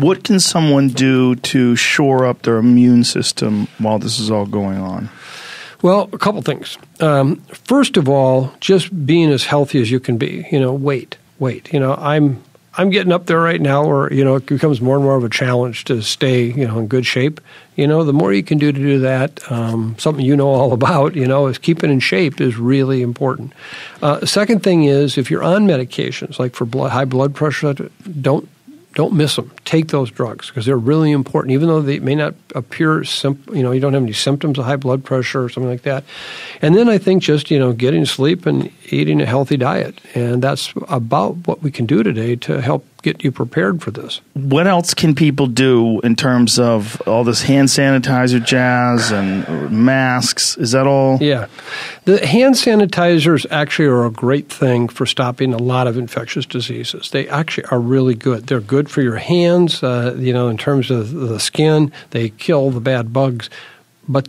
What can someone do to shore up their immune system while this is all going on? Well, a couple things. First of all, just being as healthy as you can be. You know, weight. You know, I'm getting up there right now, or, you know, it becomes more and more of a challenge to stay, you know, in good shape. You know, the more you can do to do that, something you know all about, you know, is keeping in shape is really important. Second thing is, if you're on medications, like for high blood pressure, don't miss them. Take those drugs because they're really important. Even though they may not appear, you know, you don't have any symptoms of high blood pressure or something like that. And then I think just, you know, getting sleep and eating a healthy diet. And that's about what we can do today to help get you prepared for this. What else can people do in terms of all this hand sanitizer jazz and masks? Is that all? Yeah. The hand sanitizers actually are a great thing for stopping a lot of infectious diseases. They actually are really good. They're good for your hands, you know, in terms of the skin. They kill the bad bugs. But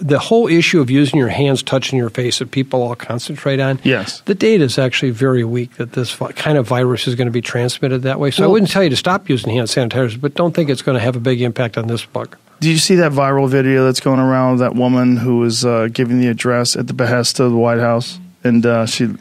the whole issue of using your hands touching your face that people all concentrate on, yes, the data is actually very weak that this kind of virus is going to be transmitted that way. So I wouldn't tell you to stop using hand sanitizers, but don't think it's going to have a big impact on this bug. Did you see that viral video that's going around of that woman who was giving the address at the behest of the White House? And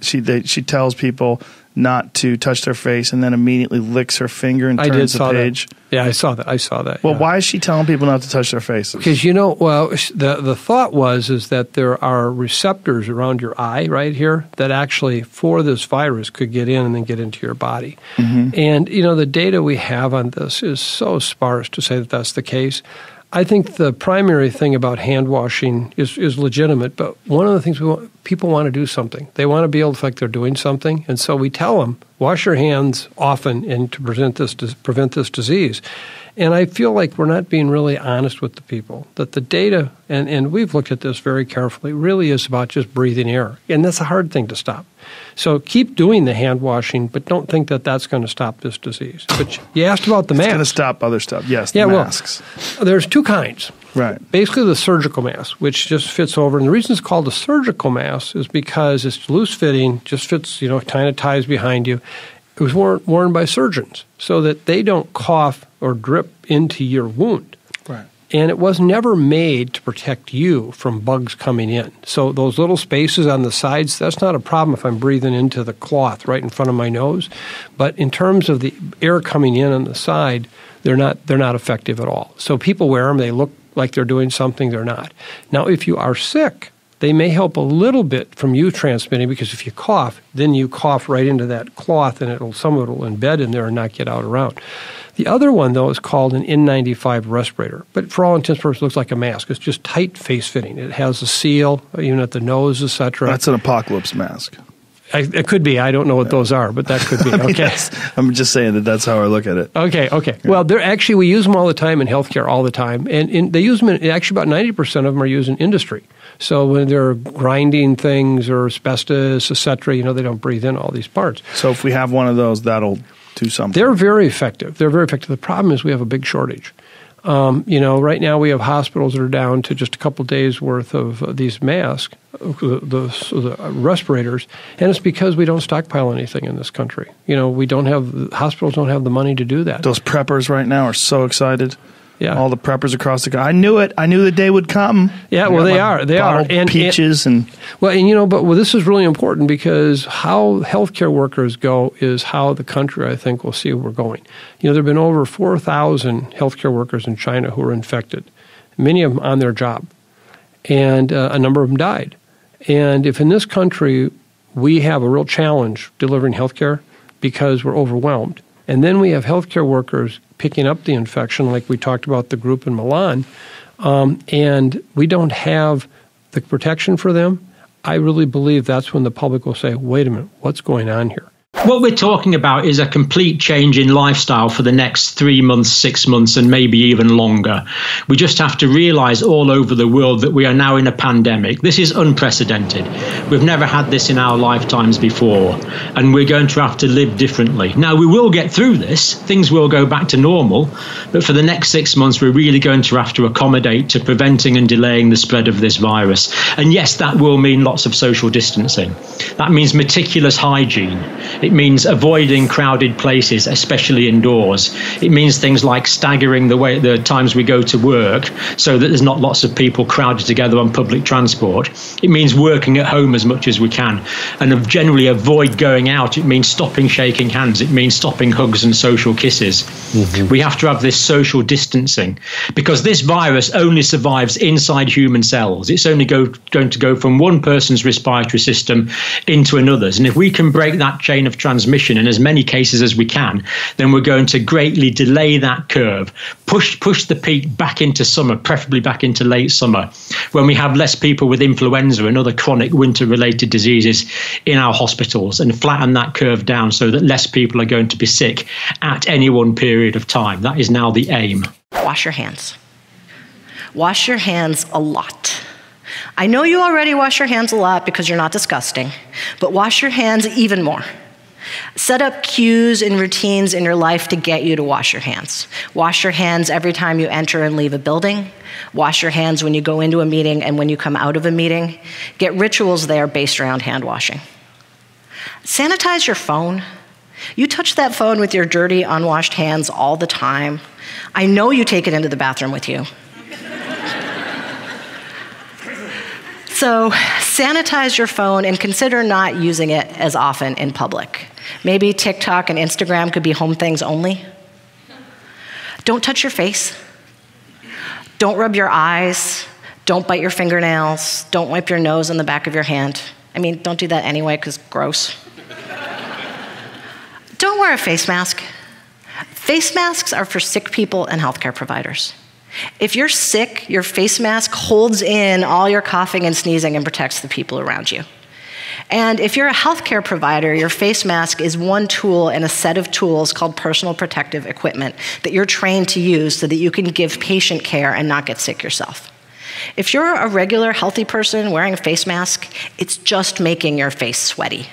she tells people not to touch their face, and then immediately licks her finger and turns the page. That. Yeah, I saw that. Well, yeah. Why is she telling people not to touch their faces? Because, you know, well, the thought is that there are receptors around your eye right here that actually for this virus could get in and then get into your body. Mm-hmm. And, you know, the data we have on this is so sparse to say that that's the case. I think the primary thing about hand washing is legitimate, but one of the things people want to do something. They want to be able to feel like they're doing something, and so we tell them, wash your hands often and to prevent this disease. And I feel like we're not being really honest with the people, that the data, and we've looked at this very carefully, really is about just breathing air, and that's a hard thing to stop. So keep doing the hand washing, but don't think that that's going to stop this disease. But you asked about the masks. It's going to stop other stuff. Yes, the masks. Well, there's two kinds. Right. Basically the surgical mask, which just fits over. And the reason it's called a surgical mask is because it's loose-fitting, just fits, you know, kind of ties behind you. It was worn by surgeons so that they don't cough or drip into your wound. Right. And it was never made to protect you from bugs coming in. So those little spaces on the sides, that's not a problem if I'm breathing into the cloth right in front of my nose. But in terms of the air coming in on the side, they're not effective at all. So people wear them. They look like they're doing something. They're not. Now, if you are sick, they may help a little bit from you transmitting because if you cough, then you cough right into that cloth and some of it will embed in there and not get out around. The other one, though, is called an N95 respirator. But for all intents and purposes, it looks like a mask. It's just tight face-fitting. It has a seal, even at the nose, et cetera. That's an apocalypse mask. It could be. I don't know what those are, but that could be. Okay. I mean, I'm just saying that's how I look at it. Okay. Yeah. Well, we use them all the time in healthcare all the time. And they use them actually about 90% of them are used in industry. So when they're grinding things or asbestos, et cetera, you know, they don't breathe in all these parts. So if we have one of those, that'll do something. They're very effective. The problem is we have a big shortage. You know, right now we have hospitals that are down to just a couple days' worth of these masks, the respirators, and it's because we don't stockpile anything in this country. You know, hospitals don't have the money to do that. Those preppers right now are so excited. Yeah. All the preppers across the country. I knew it. I knew the day would come. Yeah, well, they are. And peaches and well, and you know, but this is really important because how healthcare workers go is how the country, I think, will see where we're going. You know, there have been over 4,000 healthcare workers in China who were infected, many of them on their job, and a number of them died. And if in this country we have a real challenge delivering healthcare because we're overwhelmed, and then we have healthcare workers picking up the infection, like we talked about the group in Milan, and we don't have the protection for them, I really believe that's when the public will say, wait a minute, what's going on here? What we're talking about is a complete change in lifestyle for the next 3 months, 6 months, and maybe even longer. We just have to realize all over the world that we are now in a pandemic. This is unprecedented. We've never had this in our lifetimes before, and we're going to have to live differently. Now, we will get through this. Things will go back to normal, but for the next 6 months, we're really going to have to accommodate to preventing and delaying the spread of this virus. And yes, that will mean lots of social distancing. That means meticulous hygiene. It means avoiding crowded places, especially indoors. It means things like staggering the times we go to work so that there's not lots of people crowded together on public transport. It means working at home as much as we can, and generally avoid going out. It means stopping shaking hands. It means stopping hugs and social kisses. Mm-hmm. We have to have this social distancing, because this virus only survives inside human cells. It's only going to go from one person's respiratory system into another's. And if we can break that chain of transmission in as many cases as we can, then we're going to greatly delay that curve, push the peak back into summer, preferably back into late summer, when we have less people with influenza and other chronic winter-related diseases in our hospitals, and flatten that curve down so that less people are going to be sick at any one period of time. That is now the aim. Wash your hands. Wash your hands a lot. I know you already wash your hands a lot because you're not disgusting, but wash your hands even more. Set up cues and routines in your life to get you to wash your hands. Wash your hands every time you enter and leave a building. Wash your hands when you go into a meeting and when you come out of a meeting. Get rituals there based around hand washing. Sanitize your phone. You touch that phone with your dirty, unwashed hands all the time. I know you take it into the bathroom with you. So sanitize your phone and consider not using it as often in public. Maybe TikTok and Instagram could be home things only. Don't touch your face. Don't rub your eyes. Don't bite your fingernails. Don't wipe your nose on the back of your hand. I mean, don't do that anyway, because gross. Don't wear a face mask. Face masks are for sick people and healthcare providers. If you're sick, your face mask holds in all your coughing and sneezing and protects the people around you. And if you're a healthcare provider, your face mask is one tool in a set of tools called personal protective equipment that you're trained to use so that you can give patient care and not get sick yourself. If you're a regular healthy person wearing a face mask, it's just making your face sweaty.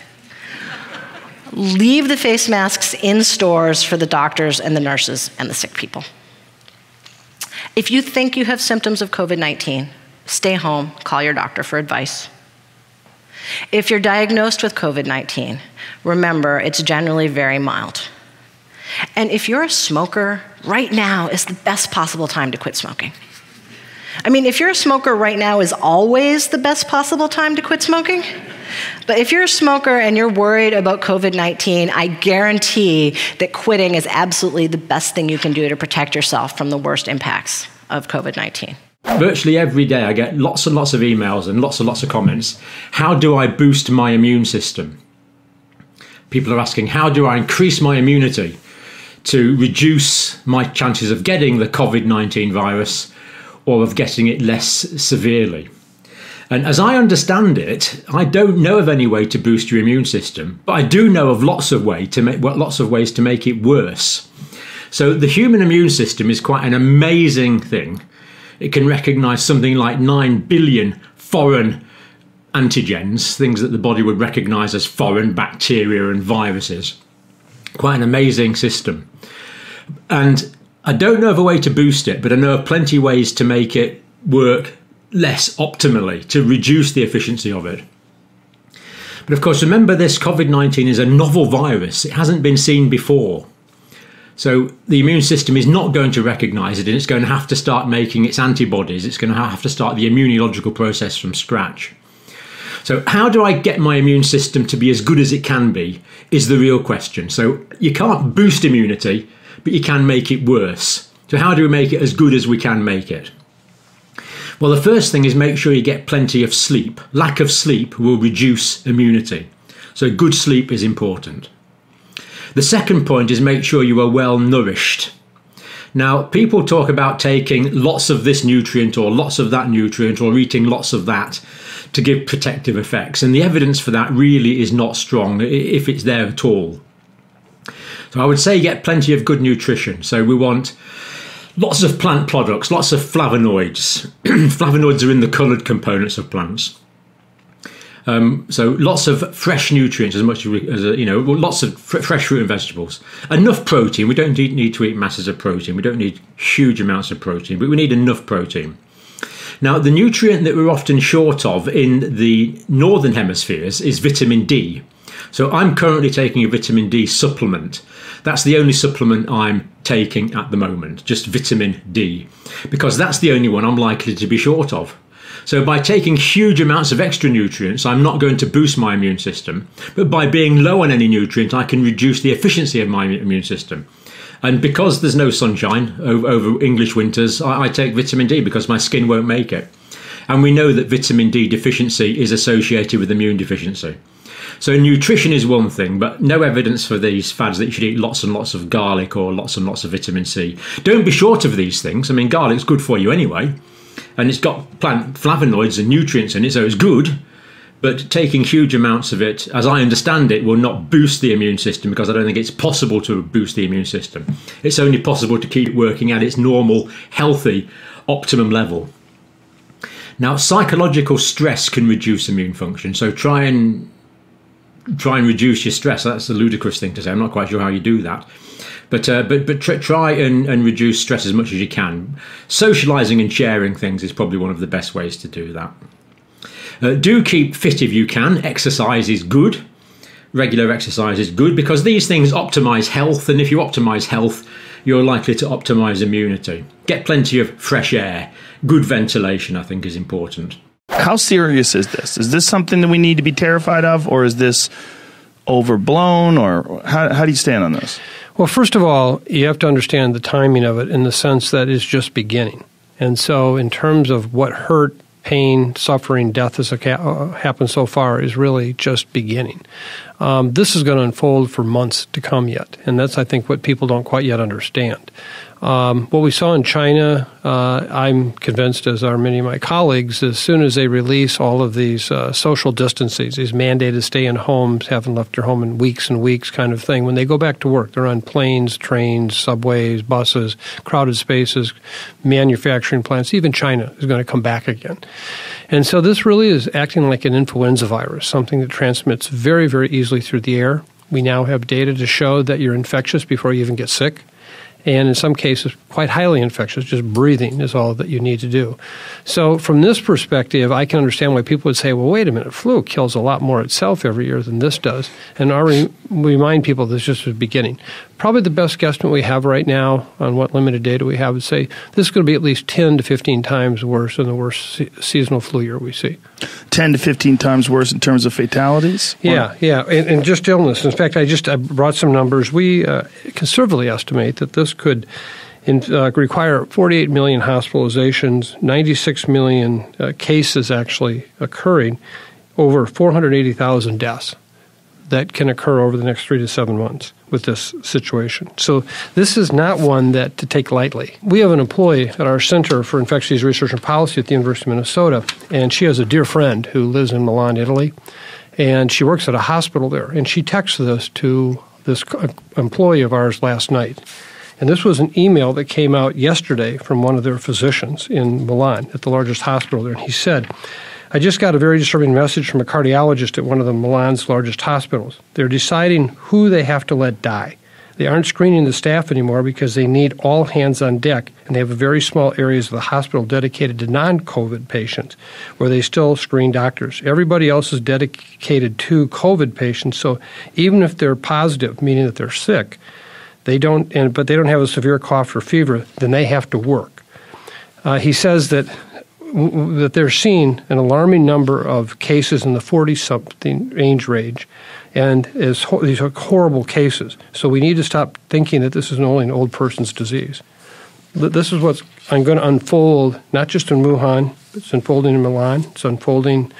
Leave the face masks in stores for the doctors and the nurses and the sick people. If you think you have symptoms of COVID-19, stay home, call your doctor for advice. If you're diagnosed with COVID-19, remember it's generally very mild. And if you're a smoker, right now is the best possible time to quit smoking. I mean, if you're a smoker, right now is always the best possible time to quit smoking. But if you're a smoker and you're worried about COVID-19, I guarantee that quitting is absolutely the best thing you can do to protect yourself from the worst impacts of COVID-19. Virtually every day I get lots and lots of emails and lots of comments. How do I boost my immune system? People are asking, how do I increase my immunity to reduce my chances of getting the COVID-19 virus or of getting it less severely? And as I understand it, I don't know of any way to boost your immune system, but I do know of lots of ways to make it worse. So the human immune system is quite an amazing thing. It can recognize something like 9 billion foreign antigens, things that the body would recognize as foreign bacteria and viruses. Quite an amazing system. And I don't know of a way to boost it, but I know of plenty of ways to make it work less optimally, to reduce the efficiency of it. But of course, remember, this COVID-19 is a novel virus. It hasn't been seen before. So the immune system is not going to recognize it, and it's going to have to start making its antibodies. It's going to have to start the immunological process from scratch. So how do I get my immune system to be as good as it can be is the real question. So you can't boost immunity, but you can make it worse. So how do we make it as good as we can make it? Well, the first thing is make sure you get plenty of sleep. Lack of sleep will reduce immunity. So good sleep is important. The second point is make sure you are well nourished. Now, people talk about taking lots of this nutrient or lots of that nutrient or eating lots of that to give protective effects. And the evidence for that really is not strong, if it's there at all. So I would say get plenty of good nutrition. So we want lots of plant products, lots of flavonoids. Flavonoids are in the coloured components of plants. So lots of fresh nutrients, as much as you know, lots of fresh fruit and vegetables. Enough protein. We don't need to eat masses of protein. We don't need huge amounts of protein, but we need enough protein. Now, the nutrient that we're often short of in the northern hemispheres is vitamin D. So I'm currently taking a vitamin D supplement. That's the only supplement I'm taking at the moment, just vitamin D, because that's the only one I'm likely to be short of. So by taking huge amounts of extra nutrients, I'm not going to boost my immune system, but by being low on any nutrient, I can reduce the efficiency of my immune system. And because there's no sunshine over English winters, I take vitamin D because my skin won't make it. And we know that vitamin D deficiency is associated with immune deficiency. So nutrition is one thing, but no evidence for these fads that you should eat lots and lots of garlic or lots and lots of vitamin C. Don't be short of these things. I mean, garlic's good for you anyway, and it's got plant flavonoids and nutrients in it, so it's good. But taking huge amounts of it, as I understand it, will not boost the immune system, because I don't think it's possible to boost the immune system. It's only possible to keep working at its normal, healthy, optimum level. Now, psychological stress can reduce immune function, so try and reduce your stress. That's a ludicrous thing to say. I'm not quite sure how you do that. But try and reduce stress as much as you can. Socialising and sharing things is probably one of the best ways to do that. Do keep fit if you can. Exercise is good. Regular exercise is good, because these things optimise health, and if you optimise health, you're likely to optimise immunity. Get plenty of fresh air. Good ventilation, I think, is important. How serious is this? Is this something that we need to be terrified of, or is this overblown, or how do you stand on this? Well, first of all, you have to understand the timing of it, in the sense that it's just beginning. And so in terms of what hurt, pain, suffering, death has happened so far is really just beginning. This is going to unfold for months to come yet, and that's, I think, what people don't quite yet understand. What we saw in China, I'm convinced, as are many of my colleagues, as soon as they release all of these social distances, these mandated stay-in-homes, haven't left your home in weeks and weeks kind of thing, when they go back to work, they're on planes, trains, subways, buses, crowded spaces, manufacturing plants. Even China is going to come back again. And so this really is acting like an influenza virus, something that transmits very, very easily through the air. We now have data to show that you're infectious before you even get sick. And in some cases, quite highly infectious. Just breathing is all that you need to do. So from this perspective, I can understand why people would say, well, wait a minute, flu kills a lot more itself every year than this does. And I remind people this just is beginning. Probably the best guesstimate we have right now on what limited data we have would say this is going to be at least 10 to 15 times worse than the worst seasonal flu year we see. 10 to 15 times worse in terms of fatalities? Yeah, yeah, and just illness. In fact, I brought some numbers. We conservatively estimate that this could require 48 million hospitalizations, 96 million cases actually occurring, over 480,000 deaths that can occur over the next 3 to 7 months with this situation. So this is not one that to take lightly. We have an employee at our Center for Infectious Disease Research and Policy at the University of Minnesota, and she has a dear friend who lives in Milan, Italy, and she works at a hospital there, and she texted this to this employee of ours last night. And this was an email that came out yesterday from one of their physicians in Milan at the largest hospital there, and he said, I just got a very disturbing message from a cardiologist at one of the Milan's largest hospitals. They're deciding who they have to let die. They aren't screening the staff anymore because they need all hands on deck, and they have very small areas of the hospital dedicated to non-COVID patients where they still screen doctors. Everybody else is dedicated to COVID patients, so even if they're positive, meaning that they're sick, but they don't have a severe cough or fever, then they have to work. He says that they're seeing an alarming number of cases in the 40-something range, and these are horrible cases. So we need to stop thinking that this is only an old person's disease. This is what's going to unfold, not just in Wuhan, it's unfolding in Milan, it's unfolding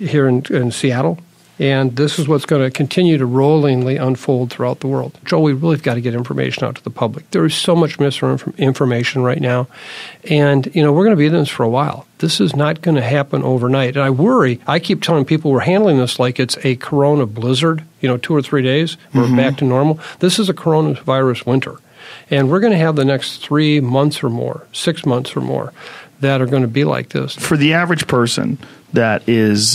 here in Seattle, and this is what's going to continue to rollingly unfold throughout the world. Joel, we really have got to get information out to the public. There is so much misinformation right now, and we're going to be in this for a while. This is not going to happen overnight. And I worry, I keep telling people we're handling this like it's a corona blizzard, 2 or 3 days, we're back to normal. This is a coronavirus winter, and we're going to have the next 3 months or more, 6 months or more, that are going to be like this. For the average person that is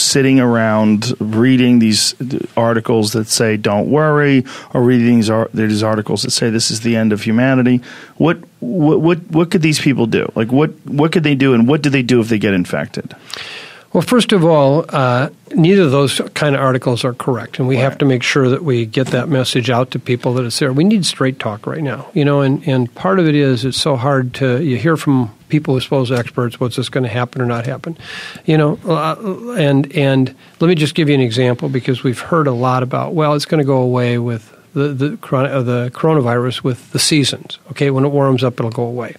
sitting around reading these articles that say don't worry, or reading these articles that say this is the end of humanity, what could these people do? Like what could they do, and what do they do if they get infected? Well, first of all, neither of those kind of articles are correct, and we have to make sure that we get that message out to people that it's there. We need straight talk right now, you know, and part of it is it's so hard to you hear from people who suppose experts what's this going to happen or not happen, you know, and let me just give you an example because we've heard a lot about, well, it's going to go away with the coronavirus with the seasons. Okay, when it warms up, it'll go away.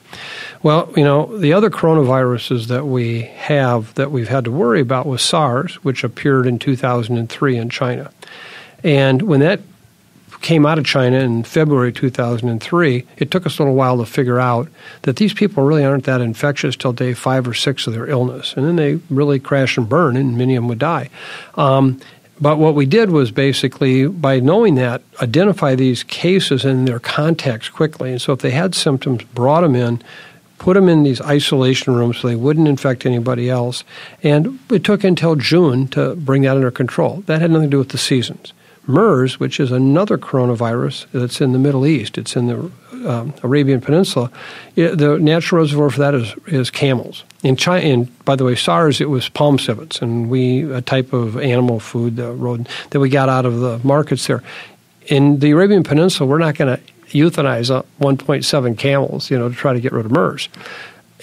Well, you know, the other coronaviruses that we have that we've had to worry about was SARS, which appeared in 2003 in China. And when that came out of China in February 2003, it took us a little while to figure out that these people really aren't that infectious till day 5 or 6 of their illness. And then they really crash and burn, and many of them would die. But what we did was basically, by knowing that, identify these cases and their contacts quickly. And so if they had symptoms, brought them in, put them in these isolation rooms so they wouldn't infect anybody else. And it took until June to bring that under control. That had nothing to do with the seasons. MERS, which is another coronavirus that's in the Middle East, it's in the Arabian Peninsula, the natural reservoir for that is camels. In China, and by the way, SARS, it was palm civets, and a type of animal food, the rodent, that we got out of the markets there. In the Arabian Peninsula, we're not going to euthanize 1.7 camels, you know, to try to get rid of MERS.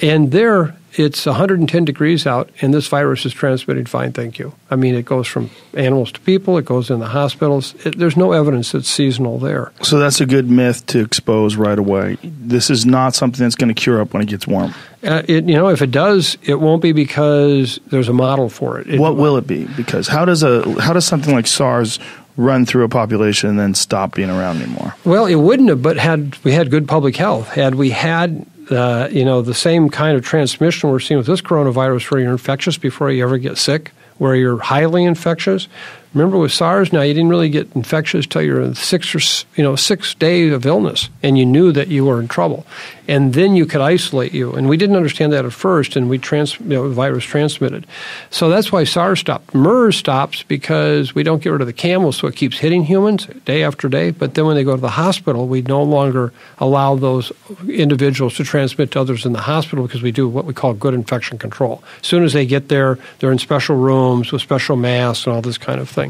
And there, it's 110 degrees out, and this virus is transmitted fine, thank you. I mean, it goes from animals to people. It goes in the hospitals. There's no evidence it's seasonal there. So that's a good myth to expose right away. This is not something that's going to cure up when it gets warm. If it does, it won't be because there's a model for it. What will it be? Because how does something like SARS run through a population and then stop being around anymore? Well, it wouldn't have, but had we had good public health, had we had the same kind of transmission we're seeing with this coronavirus where you're infectious before you ever get sick, where you're highly infectious. Remember with SARS, now you didn't really get infectious till you're in 6 days of illness, and you knew that you were in trouble, and then you could isolate you. And we didn't understand that at first, and the virus transmitted. So that's why SARS stopped. MERS stops because we don't get rid of the camels, so it keeps hitting humans day after day. But then when they go to the hospital, we no longer allow those individuals to transmit to others in the hospital because we do what we call good infection control. As soon as they get there, they're in special rooms with special masks and all this kind of thing.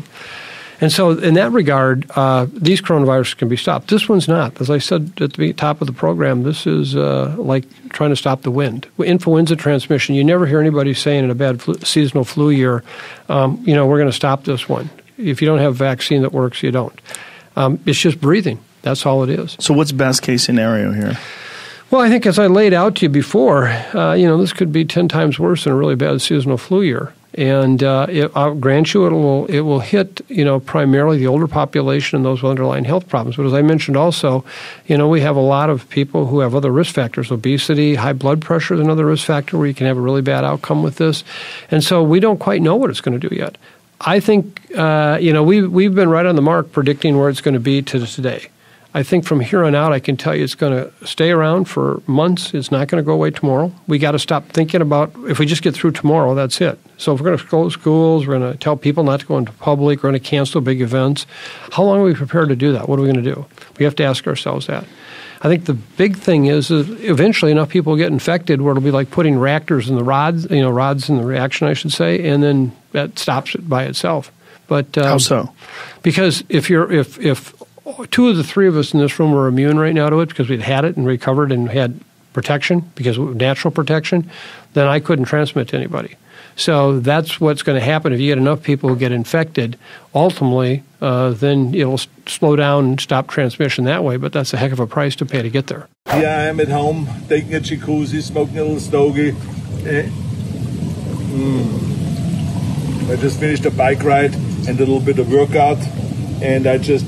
And so in that regard, these coronaviruses can be stopped. This one's not. As I said at the top of the program, this is like trying to stop the wind. Influenza transmission, you never hear anybody saying in a bad seasonal flu year, we're going to stop this one. If you don't have a vaccine that works, you don't. It's just breathing. That's all it is. So what's best case scenario here? Well, I think as I laid out to you before, this could be 10 times worse than a really bad seasonal flu year. And I'll grant you it will hit, primarily the older population and those with underlying health problems. But as I mentioned also, we have a lot of people who have other risk factors. Obesity, high blood pressure is another risk factor where you can have a really bad outcome with this. And so we don't quite know what it's going to do yet. I think, we've been right on the mark predicting where it's going to be to today. I think from here on out, I can tell you it's going to stay around for months. It's not going to go away tomorrow. We got to stop thinking about if we just get through tomorrow, that's it. So if we're going to close schools, we're going to tell people not to go into public, we're going to cancel big events. How long are we prepared to do that? What are we going to do? We have to ask ourselves that. I think the big thing is eventually enough people get infected where it'll be like putting reactors in the rods, rods in the reaction, I should say, and then that stops it by itself. But how so? Because if 2 of the 3 of us in this room were immune right now to it because we'd had it and recovered and had protection, because of natural protection, then I couldn't transmit to anybody. So that's what's going to happen. If you get enough people who get infected, ultimately, then it'll slow down and stop transmission that way, but that's a heck of a price to pay to get there. Here I am at home, taking a jacuzzi, smoking a little stogie. I just finished a bike ride and a little bit of workout. And I just,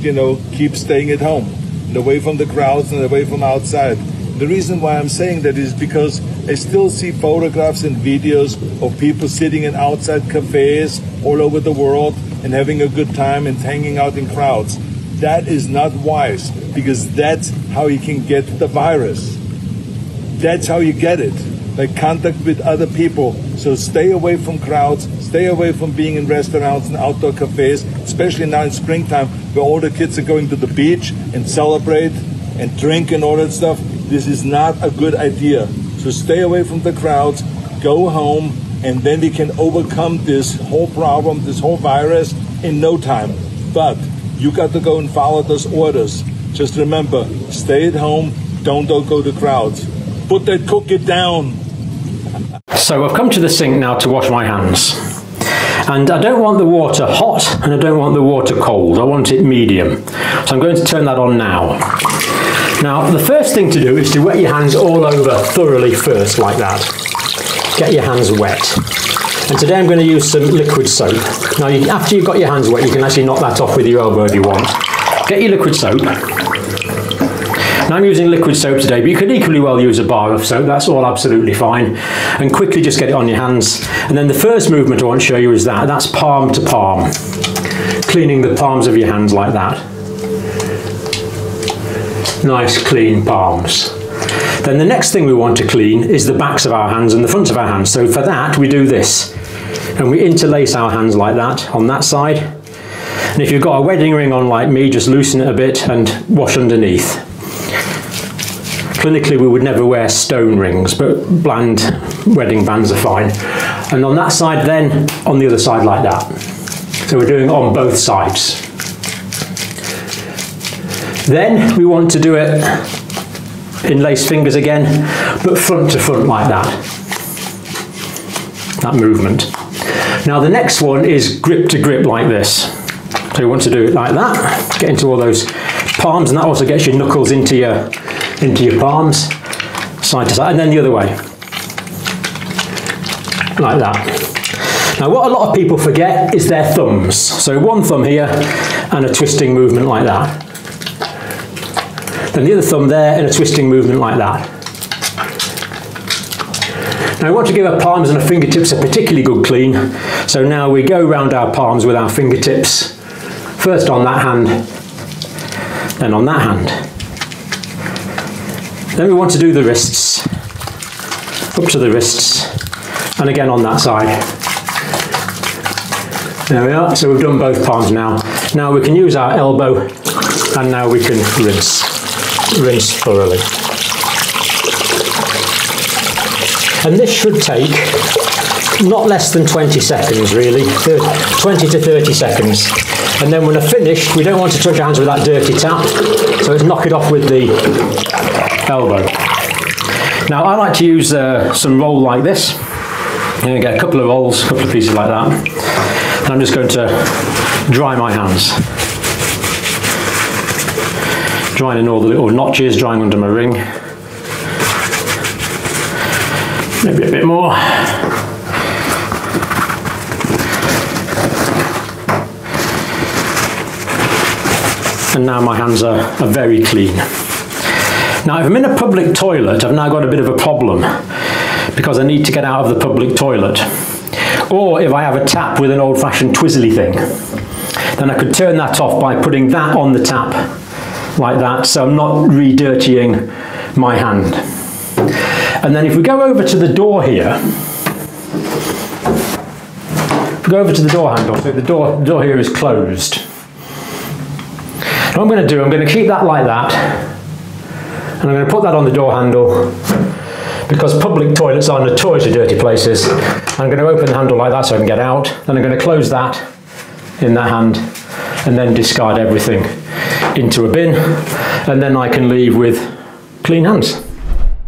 keep staying at home and away from the crowds and away from outside. The reason why I'm saying that is because I still see photographs and videos of people sitting in outside cafes all over the world and having a good time and hanging out in crowds. That is not wise, because that's how you can get the virus. That's how you get it, by contact with other people. So stay away from crowds, stay away from being in restaurants and outdoor cafes, especially now in springtime where all the kids are going to the beach and celebrate and drink and all that stuff. This is not a good idea. So stay away from the crowds, go home, and then we can overcome this whole problem, this whole virus in no time. But you got to go and follow those orders. Just remember, stay at home, don't go to crowds. Put that cookie down. So I've come to the sink now to wash my hands. And I don't want the water hot and I don't want the water cold. I want it medium. So I'm going to turn that on now. Now, the first thing to do is to wet your hands all over thoroughly first, like that. Get your hands wet. And today I'm going to use some liquid soap. Now, after you've got your hands wet, you can actually knock that off with your elbow if you want. Get your liquid soap. Now, I'm using liquid soap today, but you could equally well use a bar of soap. That's all absolutely fine. And quickly just get it on your hands. And then the first movement I want to show you is that. That's palm to palm. Cleaning the palms of your hands like that. Nice, clean palms. Then the next thing we want to clean is the backs of our hands and the fronts of our hands. So for that, we do this. And we interlace our hands like that on that side. And if you've got a wedding ring on like me, just loosen it a bit and wash underneath. Clinically, we would never wear stone rings, but bland wedding bands are fine. And on that side then, on the other side like that. So we're doing it on both sides. Then we want to do it in lace fingers again, but front to front like that. That movement. Now the next one is grip to grip like this. So you want to do it like that, get into all those palms, and that also gets your knuckles into your palms, side to side, and then the other way. Like that. Now what a lot of people forget is their thumbs. So one thumb here and a twisting movement like that. Then the other thumb there in a twisting movement like that. Now we want to give our palms and our fingertips a particularly good clean. So now we go round our palms with our fingertips. First on that hand, then on that hand. Then we want to do the wrists, up to the wrists, and again on that side. There we are, so we've done both palms now. Now we can use our elbow, and now we can rinse thoroughly. And this should take not less than 20 seconds really, 20 to 30 seconds. And then when I've finished, we don't want to touch our hands with that dirty tap, so let's knock it off with the elbow. Now I like to use some roll like this. I'm going to get a couple of rolls, a couple of pieces like that. And I'm just going to dry my hands. Drying in all the little notches, drying under my ring. Maybe a bit more. And now my hands are very clean. Now if I'm in a public toilet, I've now got a bit of a problem because I need to get out of the public toilet. Or if I have a tap with an old-fashioned twizzly thing, then I could turn that off by putting that on the tap. Like that, so I'm not re-dirtying my hand. And then if we go over to the door here, if we go over to the door handle, so the door here is closed. What I'm going to do, I'm going to keep that like that, and I'm going to put that on the door handle, because public toilets are notoriously dirty places. I'm going to open the handle like that so I can get out, then I'm going to close that in that hand, and then discard everything into a bin, and then I can leave with clean hands.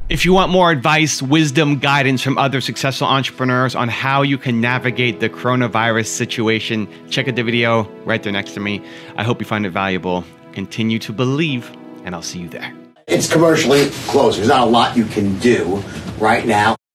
If you want more advice, wisdom, guidance from other successful entrepreneurs on how you can navigate the coronavirus situation, check out the video right there next to me. I hope you find it valuable. Continue to believe, and I'll see you there. It's commercially closed. There's not a lot you can do right now.